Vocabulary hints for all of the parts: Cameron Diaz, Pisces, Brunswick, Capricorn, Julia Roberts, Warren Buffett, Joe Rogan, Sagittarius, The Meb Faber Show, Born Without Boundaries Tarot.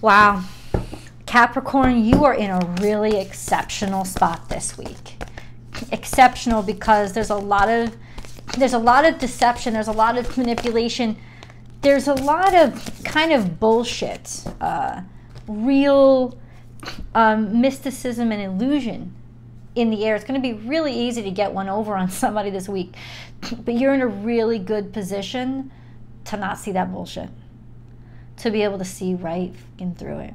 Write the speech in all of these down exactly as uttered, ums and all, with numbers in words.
Wow. Capricorn, you are in a really exceptional spot this week. Exceptional because there's a lot of there's a lot of deception, there's a lot of manipulation, there's a lot of kind of bullshit, uh, real um, mysticism and illusion in the air. It's going to be really easy to get one over on somebody this week, but you're in a really good position to not see that bullshit, to be able to see right fucking through it.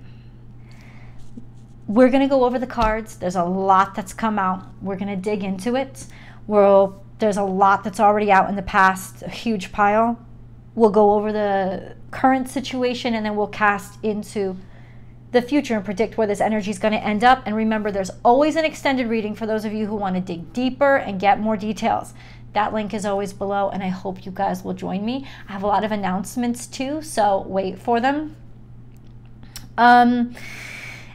We're going to go over the cards. There's a lot that's come out. We're going to dig into it. We'll, there's a lot that's already out in the past, a huge pile. We'll go over the current situation, and then we'll cast into the future and predict where this energy is going to end up. And remember, there's always an extended reading for those of you who want to dig deeper and get more details. That link is always below, and I hope you guys will join me. I have a lot of announcements too, so wait for them. Um...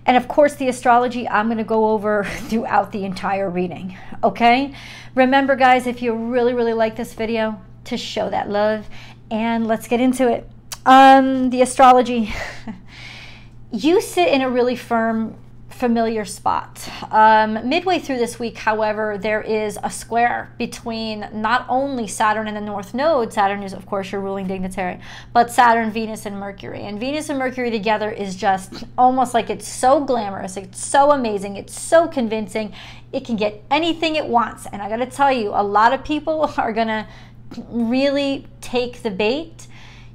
And of course, the astrology I'm going to go over throughout the entire reading, okay? Remember, guys, if you really, really like this video, to show that love. And let's get into it. Um, the astrology. You sit in a really firm, familiar spot. Um, midway through this week, however, there is a square between not only Saturn and the North Node. Saturn is, of course, your ruling dignitary, but Saturn, Venus, and Mercury. And Venus and Mercury together is just almost like it's so glamorous, it's so amazing, it's so convincing. It can get anything it wants. And I got to tell you, a lot of people are going to really take the bait.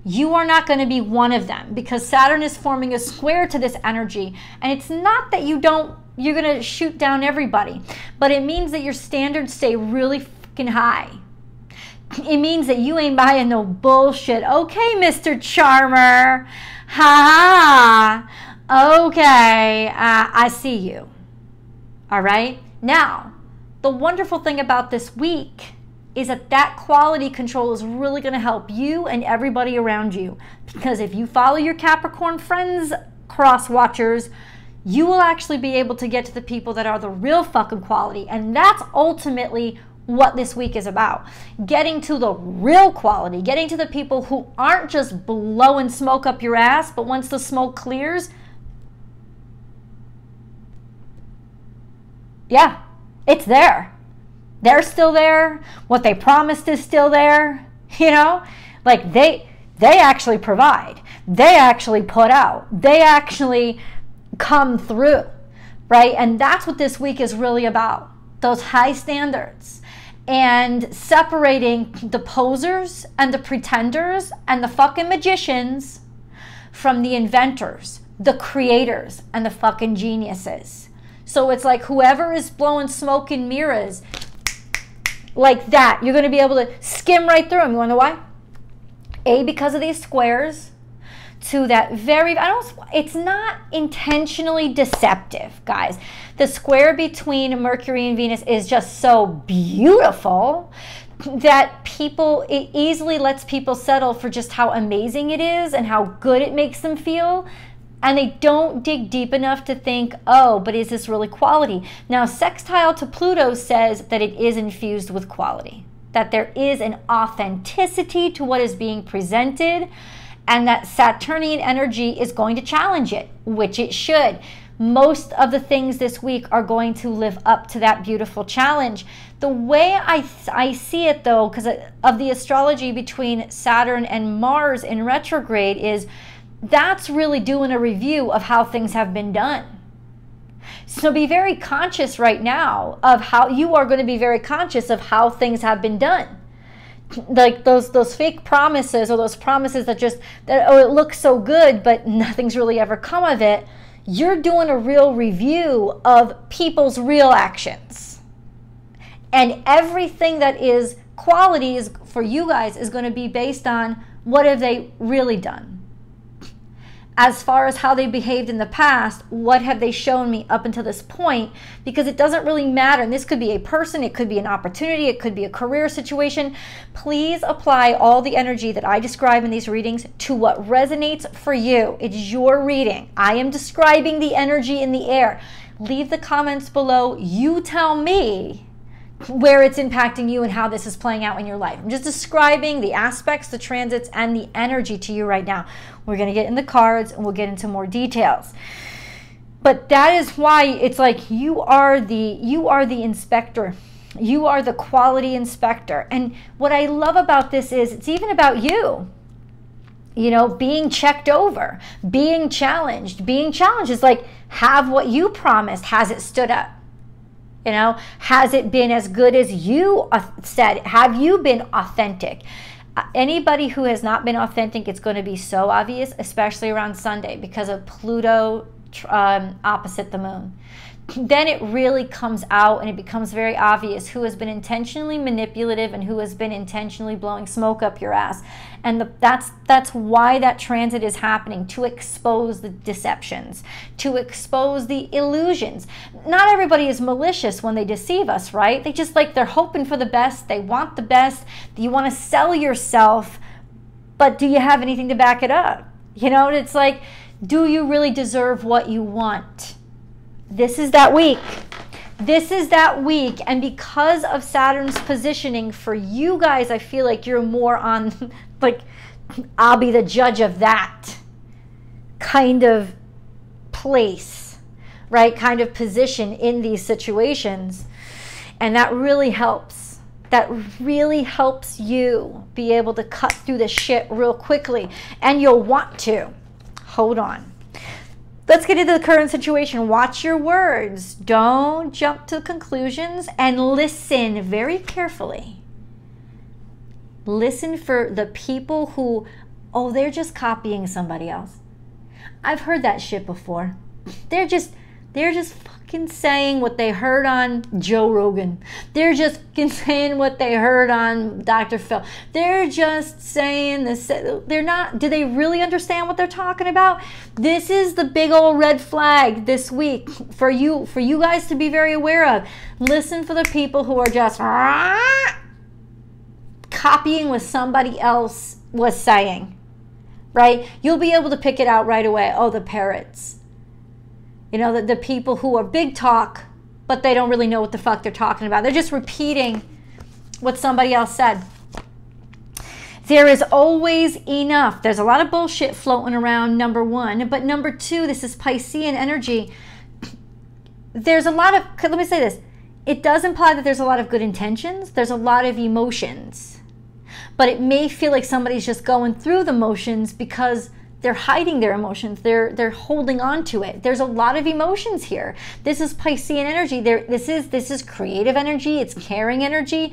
You are not going to be one of them, because Saturn is forming a square to this energy. And it's not that you don't, you're going to shoot down everybody, but it means that your standards stay really fucking high. It means that you ain't buying no bullshit. Okay, Mister Charmer. Ha ha. Okay. Uh, I see you. All right. Now, the wonderful thing about this week is that that quality control is really going to help you and everybody around you. Because if you follow your Capricorn friends, cross watchers, you will actually be able to get to the people that are the real fucking quality. And that's ultimately what this week is about. Getting to the real quality, getting to the people who aren't just blowing smoke up your ass, but once the smoke clears, yeah, it's there. They're still there. What they promised is still there. You know, like they, they actually provide. They actually put out. They actually come through, right? And that's what this week is really about. Those high standards and separating the posers and the pretenders and the fucking magicians from the inventors, the creators, and the fucking geniuses. So it's like whoever is blowing smoke and mirrors, like that, you're going to be able to skim right through them. You want to know why? A, because of these squares to that very, I don't, it's not intentionally deceptive, guys. The square between Mercury and Venus is just so beautiful that people, it easily lets people settle for just how amazing it is and how good it makes them feel. And they don't dig deep enough to think, oh, but is this really quality? Now, sextile to Pluto says that it is infused with quality, that there is an authenticity to what is being presented, and that Saturnian energy is going to challenge it, which it should. Most of the things this week are going to live up to that beautiful challenge. The way I, I see it, though, because of the astrology between Saturn and Mars in retrograde is, that's really doing a review of how things have been done. So be very conscious right now of how you are going to be very conscious of how things have been done. Like those those fake promises, or those promises that just, that, oh, it looks so good, but nothing's really ever come of it. You're doing a real review of people's real actions. And everything that is quality is, for you guys, is going to be based on what have they really done. As far as how they behaved in the past, what have they shown me up until this point? Because it doesn't really matter. And this could be a person, it could be an opportunity, it could be a career situation. Please apply all the energy that I describe in these readings to what resonates for you. It's your reading. I am describing the energy in the air. Leave the comments below. You tell me, where it's impacting you and how this is playing out in your life. I'm just describing the aspects, the transits, and the energy to you right now. We're going to get in the cards and we'll get into more details. But that is why it's like you are the, you are the inspector. You are the quality inspector. And what I love about this is it's even about you. You know, being checked over, being challenged, being challenged is like, have what you promised, has it stood up? You know, has it been as good as you said? Have you been authentic? Anybody who has not been authentic, it's going to be so obvious, especially around Sunday because of Pluto um, opposite the moon. Then it really comes out and it becomes very obvious who has been intentionally manipulative and who has been intentionally blowing smoke up your ass. And the, that's, that's why that transit is happening, to expose the deceptions, to expose the illusions. Not everybody is malicious when they deceive us, right? They just like, they're hoping for the best. They want the best. You want to sell yourself, but do you have anything to back it up? You know, it's like, do you really deserve what you want? This is that week. This is that week. And because of Saturn's positioning for you guys, I feel like you're more on like, I'll be the judge of that kind of place, right? Kind of position in these situations. And that really helps. That really helps you be able to cut through the shit real quickly. And you'll want to. Hold on. Let's get into the current situation. Watch your words. Don't jump to conclusions and listen very carefully. Listen for the people who, oh, they're just copying somebody else. I've heard that shit before. They're just, they're just fucking saying what they heard on Joe Rogan. They're just saying what they heard on Doctor Phil. They're just saying this. They're not, do they really understand what they're talking about? This is the big old red flag this week for you, for you guys to be very aware of. Listen for the people who are just ah, copying what somebody else was saying, right? You'll be able to pick it out right away. Oh, the parrots. You know, the, the people who are big talk, but they don't really know what the fuck they're talking about. They're just repeating what somebody else said. There is always enough. There's a lot of bullshit floating around, number one. But number two, this is Piscean energy. There's a lot of, let me say this. It does imply that there's a lot of good intentions. There's a lot of emotions. But it may feel like somebody's just going through the motions because they're hiding their emotions. They're, they're holding on to it. There's a lot of emotions here. This is Piscean energy. There, this is, this is creative energy. It's caring energy,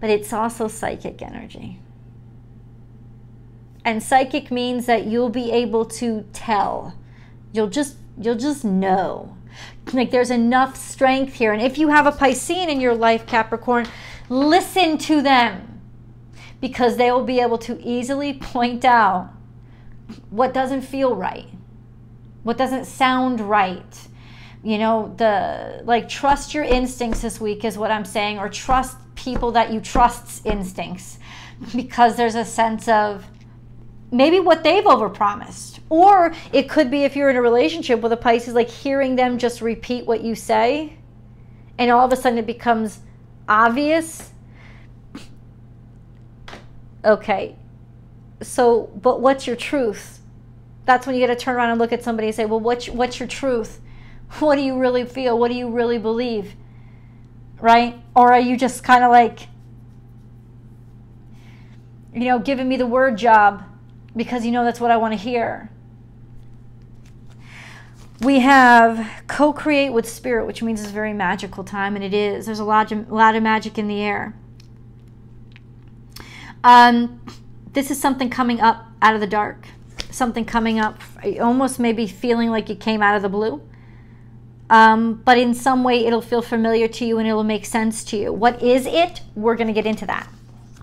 but it's also psychic energy. And psychic means that you'll be able to tell. You'll just, you'll just know. Like there's enough strength here. And if you have a Piscean in your life, Capricorn, listen to them because they will be able to easily point out what doesn't feel right, what doesn't sound right. You know, the like trust your instincts this week is what I'm saying, or trust people that you trust's instincts, because there's a sense of maybe what they've overpromised. Or it could be if you're in a relationship with a Pisces, like hearing them just repeat what you say and all of a sudden it becomes obvious. Okay. So, but what's your truth? That's when you got to turn around and look at somebody and say, well, what's, what's your truth? What do you really feel? What do you really believe? Right? Or are you just kind of like, you know, giving me the word job because you know that's what I want to hear? We have co-create with spirit, which means it's a very magical time, and it is. There's a lot of, a lot of magic in the air. Um... This is something coming up out of the dark, something coming up, almost maybe feeling like it came out of the blue. Um, but in some way, it'll feel familiar to you and it'll make sense to you. What is it? We're going to get into that.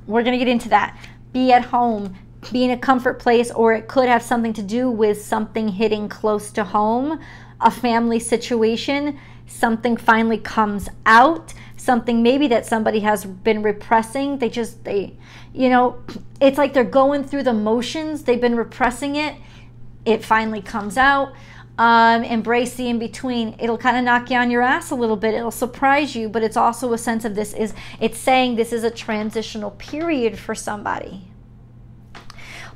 We're going to get into that. Be at home, be in a comfort place, or it could have something to do with something hitting close to home, a family situation. Something finally comes out. Something maybe that somebody has been repressing. They just, they, you know, it's like they're going through the motions. They've been repressing it. It finally comes out. Um, embrace the in-between. It'll kind of knock you on your ass a little bit. It'll surprise you, but it's also a sense of this is, it's saying this is a transitional period for somebody.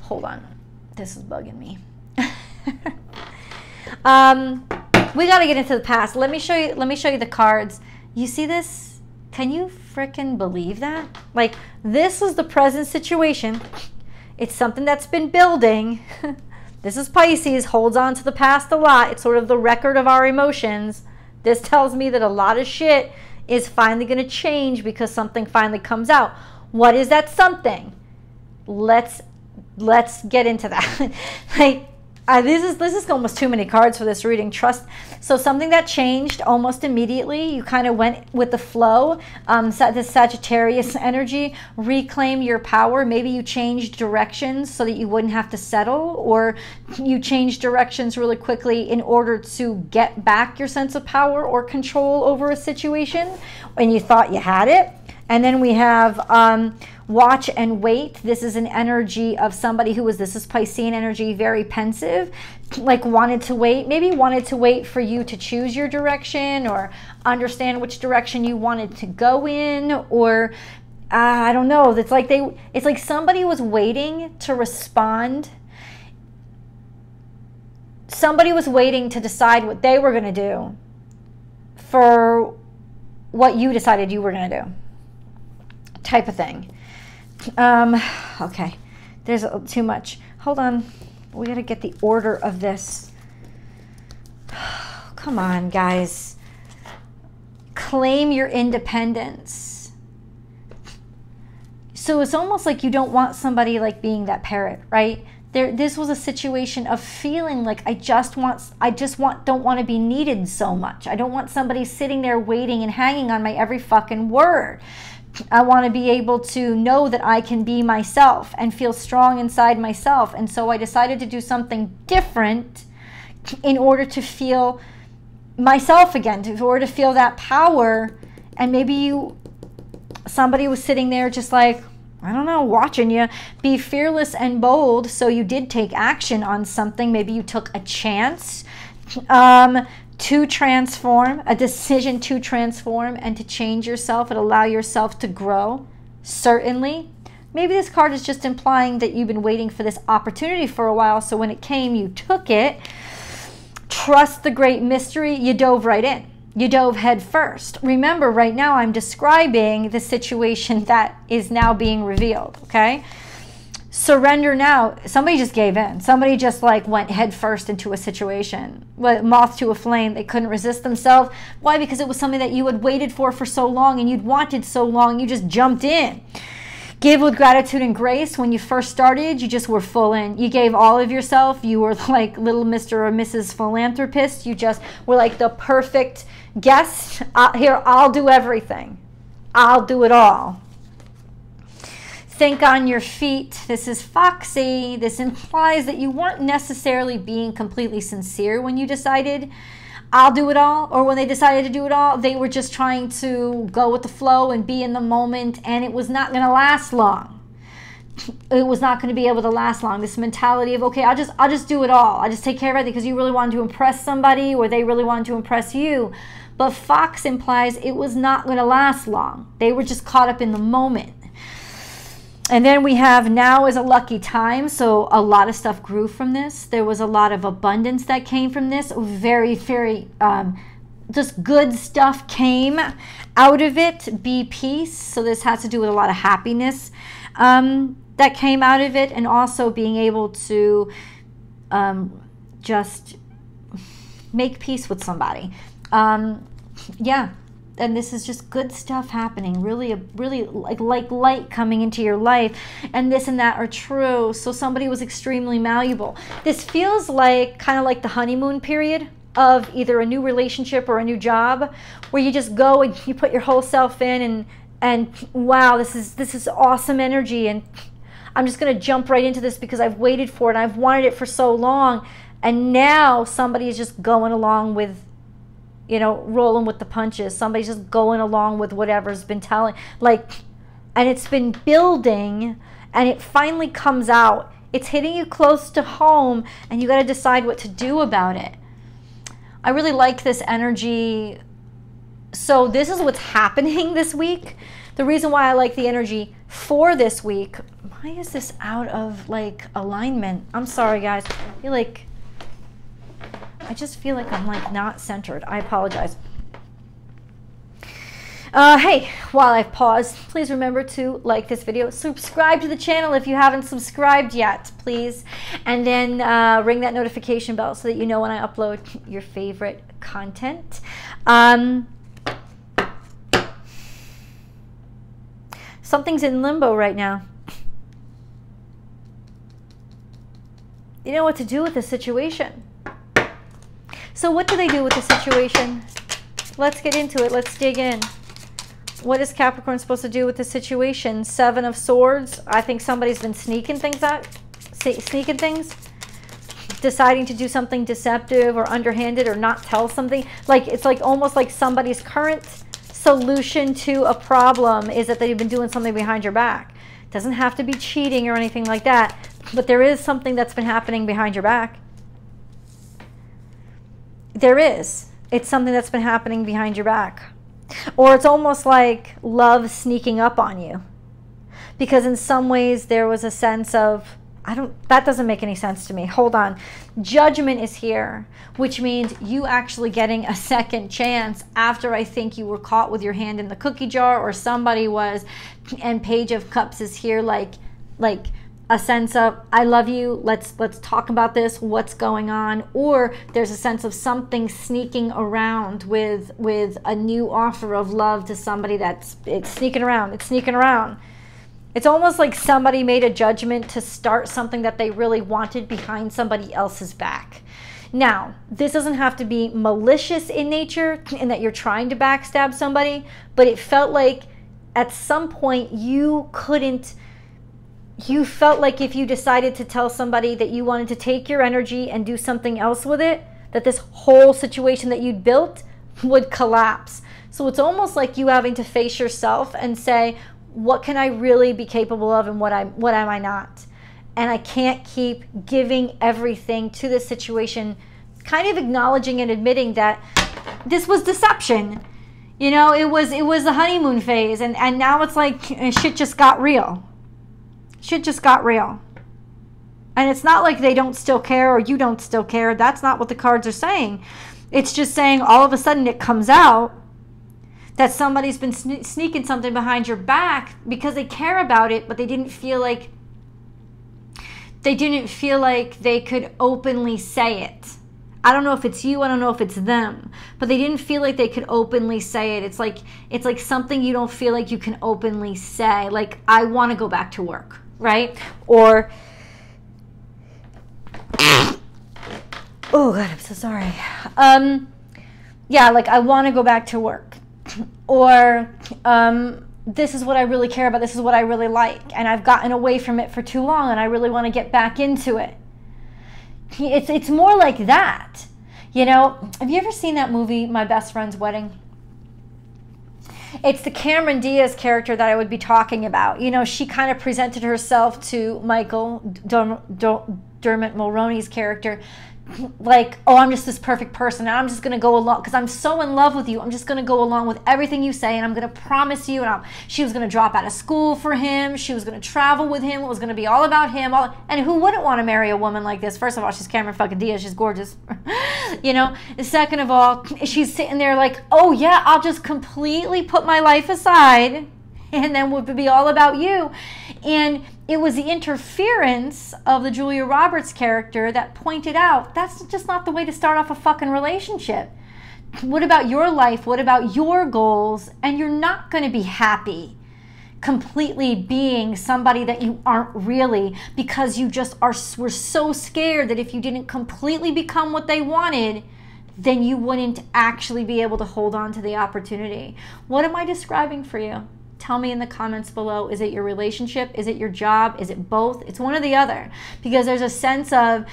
Hold on. This is bugging me. um, we got to get into the past. Let me show you, let me show you the cards. You see this? Can you freaking believe that? Like, this is the present situation. It's something that's been building. This is Pisces, holds on to the past a lot. It's sort of the record of our emotions. This tells me that a lot of shit is finally going to change because something finally comes out. What is that something? Let's let's get into that. Like uh, this is this is almost too many cards for this reading. Trust. So something that changed almost immediately. You kind of went with the flow. Um, the Sagittarius energy. Reclaim your power. Maybe you changed directions so that you wouldn't have to settle, or you changed directions really quickly in order to get back your sense of power or control over a situation, and you thought you had it. And then we have um, watch and wait. This is an energy of somebody who was, this is Piscean energy, very pensive, like wanted to wait, maybe wanted to wait for you to choose your direction or understand which direction you wanted to go in, or uh, I don't know. It's like they, it's like somebody was waiting to respond. Somebody was waiting to decide what they were going to do for what you decided you were going to do. Type of thing. Um, okay, there's a, too much. Hold on, we gotta get the order of this. Come on, guys. Claim your independence. So it's almost like you don't want somebody like being that parrot, right? There, this was a situation of feeling like I just want, I just want, don't want to be needed so much. I don't want somebody sitting there waiting and hanging on my every fucking word. I want to be able to know that I can be myself and feel strong inside myself. And so I decided to do something different in order to feel myself again, in order to feel that power. And maybe you, somebody was sitting there just like, I don't know, watching you. Be fearless and bold. So you did take action on something. Maybe you took a chance. Um... to transform, a decision to transform and to change yourself and allow yourself to grow, certainly. Maybe this card is just implying that you've been waiting for this opportunity for a while, so when it came, you took it. Trust the great mystery, you dove right in. You dove head first. Remember, right now I'm describing the situation that is now being revealed, okay? Surrender now. Somebody just gave in. Somebody just like went head first into a situation. Moth to a flame. They couldn't resist themselves. Why? Because it was something that you had waited for for so long and you'd wanted so long. You just jumped in. Give with gratitude and grace. When you first started, you just were full in. You gave all of yourself. You were like little Mister or Missus Philanthropist. You just were like the perfect guest. Uh, here, I'll do everything. I'll do it all. Think on your feet. This is foxy. This implies that you weren't necessarily being completely sincere when you decided I'll do it all, or when they decided to do it all, they were just trying to go with the flow and be in the moment, and it was not going to last long. It was not going to be able to last long. This mentality of, okay, I'll just, I'll just do it all. I'll just take care of it because you really wanted to impress somebody or they really wanted to impress you. But fox implies it was not going to last long. They were just caught up in the moment. And then we have now is a lucky time. So a lot of stuff grew from this. There was a lot of abundance that came from this. Very, very, um, just good stuff came out of it. Be peace. So this has to do with a lot of happiness um, that came out of it. And also being able to um, just make peace with somebody. Um, yeah. And this is just good stuff happening, really, really like, like light coming into your life, and this and that are true. So somebody was extremely malleable. This feels like kind of like the honeymoon period of either a new relationship or a new job, where you just go and you put your whole self in, and and wow, this is this is awesome energy, and I'm just gonna jump right into this because I've waited for it, and I've wanted it for so long, and now somebody is just going along with, you know, rolling with the punches. Somebody's just going along with whatever's been telling, like, and it's been building, and it finally comes out. It's hitting you close to home, and you got to decide what to do about it. I really like this energy. So this is what's happening this week. The reason why I like the energy for this week. Why is this out of like alignment? I'm sorry, guys. I feel like, I just feel like I'm like not centered. I apologize. Uh, hey, while I've paused, please remember to like this video, subscribe to the channel if you haven't subscribed yet, please. And then uh, ring that notification bell so that you know when I upload your favorite content. Um, something's in limbo right now. You know what to do with the situation. So what do they do with the situation? Let's get into it. Let's dig in. What is Capricorn supposed to do with the situation? Seven of Swords. I think somebody's been sneaking things out, sneaking things, deciding to do something deceptive or underhanded or not tell something. Like it's like almost like somebody's current solution to a problem is that they've been doing something behind your back. It doesn't have to be cheating or anything like that, but there is something that's been happening behind your back. There is. It's something that's been happening behind your back. Or it's almost like love sneaking up on you, because in some ways there was a sense of, I don't, that doesn't make any sense to me. Hold on. Judgment is here, which means you actually getting a second chance after I think you were caught with your hand in the cookie jar or somebody was. And Page of Cups is here, like, like a sense of, I love you. Let's, let's talk about this. What's going on? Or there's a sense of something sneaking around with, with a new offer of love to somebody that's, it's sneaking around. It's sneaking around. It's almost like somebody made a judgment to start something that they really wanted behind somebody else's back. Now, this doesn't have to be malicious in nature and that you're trying to backstab somebody, but it felt like at some point you couldn't, you felt like if you decided to tell somebody that you wanted to take your energy and do something else with it, that this whole situation that you'd built would collapse. So it's almost like you having to face yourself and say, what can I really be capable of and what, I, what am I not? And I can't keep giving everything to this situation, kind of acknowledging and admitting that this was deception. You know, it was, it was the honeymoon phase, and, and now it's like shit just got real. Shit just got real. And it's not like they don't still care or you don't still care. That's not what the cards are saying. It's just saying all of a sudden it comes out that somebody's been sne sneaking something behind your back because they care about it, but they didn't feel like they didn't feel like they could openly say it. I don't know if it's you, I don't know if it's them, but they didn't feel like they could openly say it. It's like it's like something you don't feel like you can openly say, like I want to go back to work. Right? Or, oh God, I'm so sorry. Um, yeah, like I want to go back to work. Or um, this is what I really care about. This is what I really like. And I've gotten away from it for too long and I really want to get back into it. It's, it's more like that. You know, have you ever seen that movie, My Best Friend's Wedding? It's the Cameron Diaz character that I would be talking about. You know, she kind of presented herself to Michael Dermot Mulroney's character like, oh, I'm just this perfect person and I'm just going to go along because I'm so in love with you. I'm just going to go along with everything you say and I'm going to promise you. And I'm, she was going to drop out of school for him. She was going to travel with him. It was going to be all about him. All, and who wouldn't want to marry a woman like this? First of all, she's Cameron fucking Diaz. She's gorgeous. You know, second of all, she's sitting there like, oh yeah, I'll just completely put my life aside and then we'll be all about you. And it was the interference of the Julia Roberts character that pointed out that's just not the way to start off a fucking relationship. What about your life? What about your goals? And you're not going to be happy completely being somebody that you aren't really, because you just are, were so scared that if you didn't completely become what they wanted, then you wouldn't actually be able to hold on to the opportunity. What am I describing for you? Tell me in the comments below. Is it your relationship? Is it your job? Is it both? It's one or the other, because there's a sense of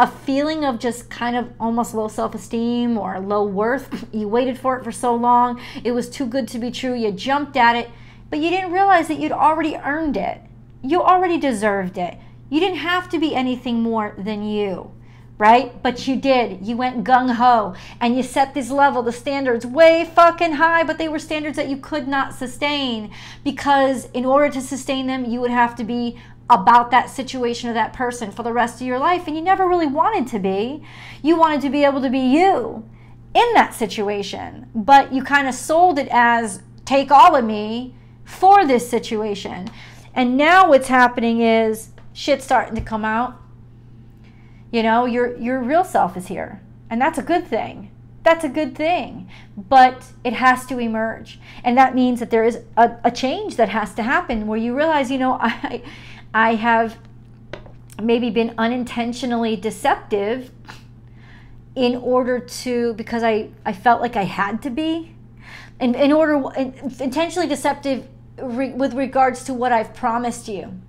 a feeling of just kind of almost low self-esteem or low worth. You waited for it for so long. It was too good to be true. You jumped at it, but you didn't realize that you'd already earned it. You already deserved it. You didn't have to be anything more than you. right? But you did. You went gung-ho and you set this level, the standards way fucking high, but they were standards that you could not sustain, because in order to sustain them, you would have to be about that situation or that person for the rest of your life, and you never really wanted to be. You wanted to be able to be you in that situation, but you kind of sold it as take all of me for this situation. And now what's happening is shit's starting to come out. You know, your, your real self is here, and that's a good thing. That's a good thing, but it has to emerge. And that means that there is a, a change that has to happen, where you realize, you know, I, I have maybe been unintentionally deceptive in order to, because I, I felt like I had to be, in, in order, intentionally deceptive re, with regards to what I've promised you.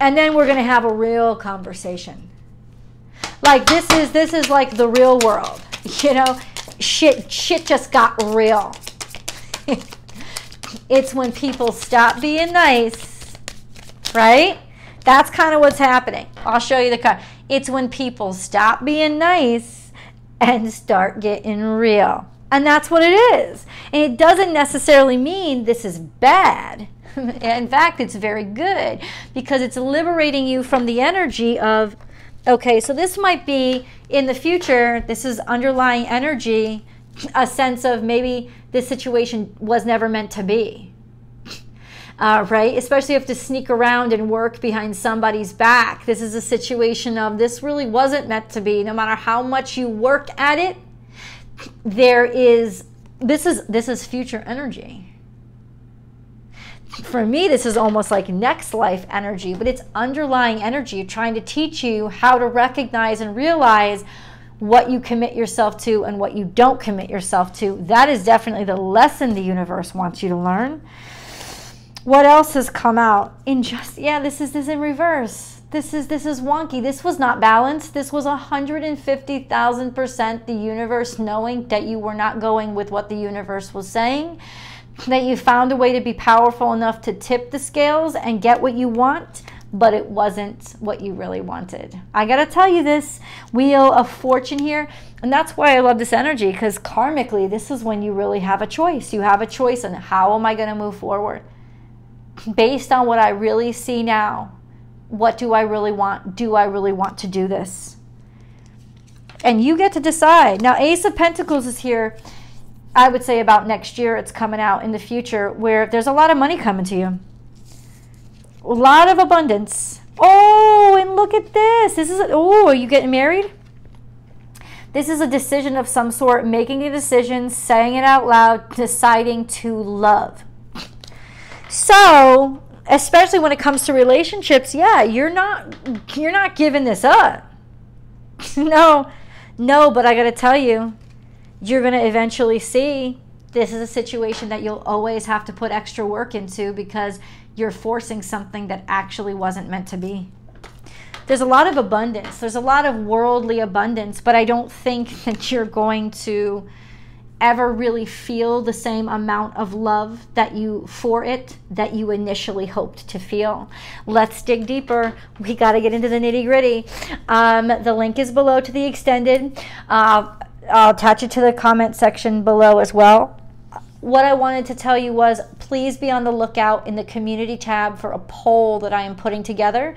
And then we're going to have a real conversation. Like this is this is like the real world, you know. Shit, shit just got real. It's when people stop being nice, right? That's kind of what's happening. I'll show you the card. It's when people stop being nice and start getting real, and that's what it is. And it doesn't necessarily mean this is bad. In fact, it's very good, because it's liberating you from the energy of. Okay, so this might be in the future, this is underlying energy, a sense of maybe this situation was never meant to be, uh, right? Especially if you have to sneak around and work behind somebody's back. This is a situation of this really wasn't meant to be. No matter how much you work at it, there is, this is, this is future energy. For me, this is almost like next life energy, but it's underlying energy trying to teach you how to recognize and realize what you commit yourself to and what you don't commit yourself to. That is definitely the lesson the universe wants you to learn. What else has come out in just, yeah, this is this in reverse. This is, this is wonky. This was not balanced. This was one hundred fifty thousand percent the universe knowing that you were not going with what the universe was saying, that you found a way to be powerful enough to tip the scales and get what you want, but it wasn't what you really wanted. I gotta tell you this, Wheel of Fortune here, and that's why I love this energy, because karmically, this is when you really have a choice. You have a choice on how am I gonna move forward? Based on what I really see now, what do I really want? Do I really want to do this? And you get to decide. Now, Ace of Pentacles is here. I would say about next year, it's coming out in the future, where there's a lot of money coming to you. A lot of abundance. Oh, and look at this. This is, oh, are you getting married? This is a decision of some sort, making a decision, saying it out loud, deciding to love. So, especially when it comes to relationships, yeah, you're not, you're not giving this up. No, no, but I got to tell you, you're going to eventually see this is a situation that you'll always have to put extra work into, because you're forcing something that actually wasn't meant to be. There's a lot of abundance. There's a lot of worldly abundance, but I don't think that you're going to ever really feel the same amount of love that you for it that you initially hoped to feel. Let's dig deeper. We got to get into the nitty gritty. Um, the link is below to the extended. Uh, I'll attach it to the comment section below as well. What I wanted to tell you was, please be on the lookout in the community tab for a poll that I am putting together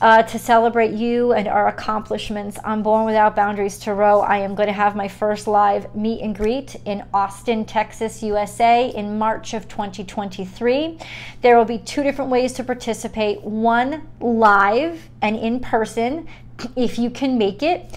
uh, to celebrate you and our accomplishments on Born Without Boundaries Tarot. I am going to have my first live meet and greet in Austin, Texas, U S A in March of twenty twenty-three. There will be two different ways to participate. One, live and in person, if you can make it.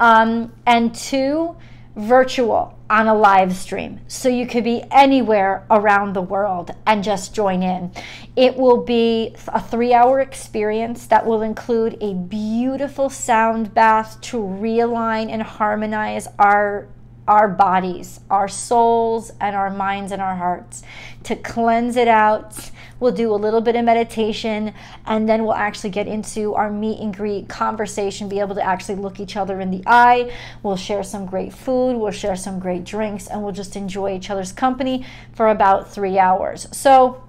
Um, and two, virtual on a live stream. So you could be anywhere around the world and just join in. It will be a three hour experience that will include a beautiful sound bath to realign and harmonize our our bodies, our souls, and our minds and our hearts, to cleanse it out. We'll do a little bit of meditation, and then we'll actually get into our meet and greet conversation, be able to actually look each other in the eye. We'll share some great food, we'll share some great drinks, and we'll just enjoy each other's company for about three hours. So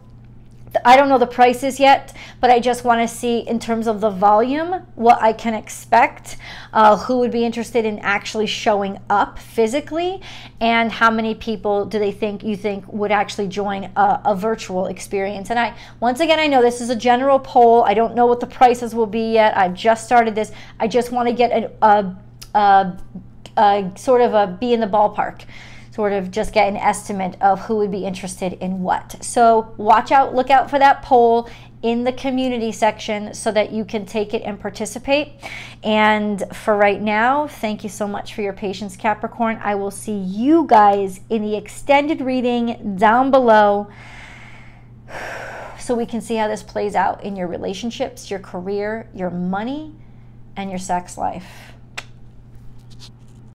I don't know the prices yet, but I just want to see in terms of the volume what I can expect, uh, who would be interested in actually showing up physically, and how many people do they think you think would actually join a, a virtual experience. And I, once again, I know this is a general poll. I don't know what the prices will be yet. I've just started this. I just want to get an, a, a, a sort of a be in the ballpark. Sort of just get an estimate of who would be interested in what. So watch out, look out for that poll in the community section so that you can take it and participate. And for right now, thank you so much for your patience, Capricorn. I will see you guys in the extended reading down below so we can see how this plays out in your relationships, your career, your money, and your sex life.